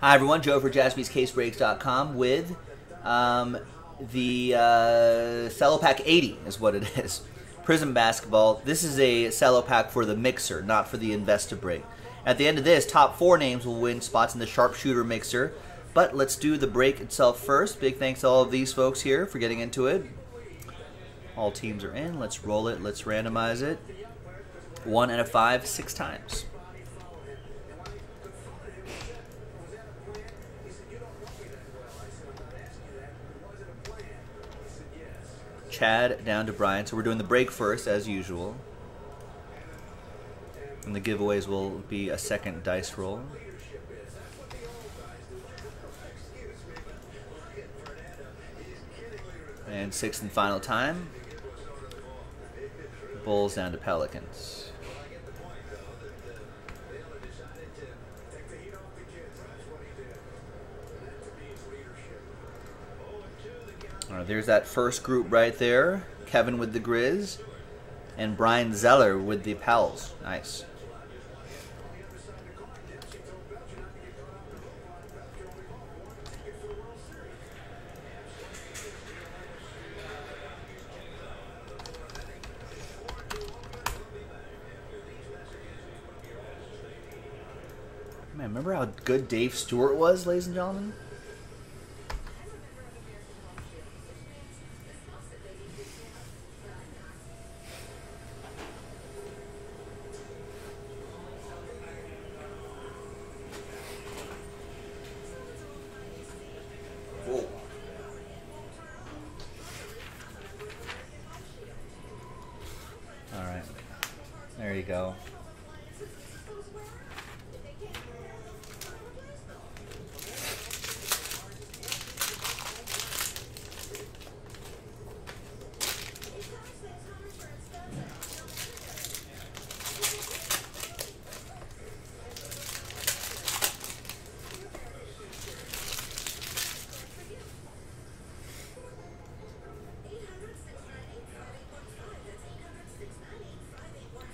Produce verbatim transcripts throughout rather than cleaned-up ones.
Hi everyone, Joe for Jaspys Case Breaks dot com with um, the uh, Cello Pack eighty is what it is. Prism Basketball. This is a Cello Pack for the Mixer, not for the Invest-A-Break. At the end of this, top four names will win spots in the Sharpshooter Mixer. But let's do the break itself first. Big thanks to all of these folks here for getting into it. All teams are in. Let's roll it. Let's randomize it. One out of five, six times. Chad down to Brian. So we're doing the break first, as usual. And the giveaways will be a second dice roll. And sixth and final time. Bulls down to Pelicans. All right, there's that first group right there. Kevin with the Grizz, and Brian Zeller with the Pels. Nice. Man, remember how good Dave Stewart was, ladies and gentlemen? There you go.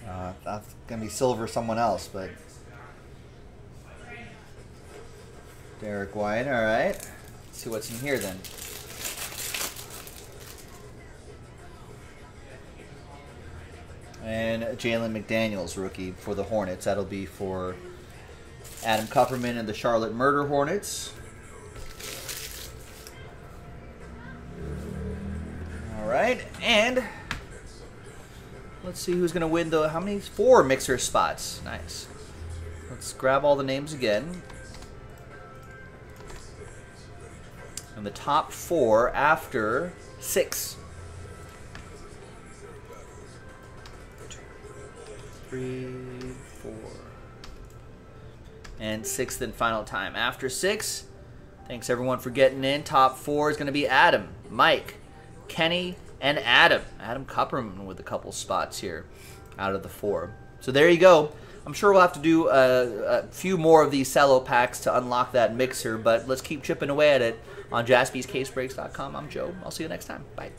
Uh, that's going to be silver someone else, but... Derek White, all right. Let's see what's in here then. And Jalen McDaniels, rookie for the Hornets. That'll be for Adam Copperman and the Charlotte Murder Hornets. All right, and... let's see who's going to win the, how many? Four mixer spots. Nice. Let's grab all the names again. And the top four after six. Two, three, four. And sixth and final time. After six, thanks everyone for getting in. Top four is going to be Adam, Mike, Kenny, and Adam. Adam Copperman with a couple spots here out of the four. So there you go. I'm sure we'll have to do a, a few more of these cello packs to unlock that mixer, but let's keep chipping away at it on Jaspys Case Breaks dot com. I'm Joe. I'll see you next time. Bye.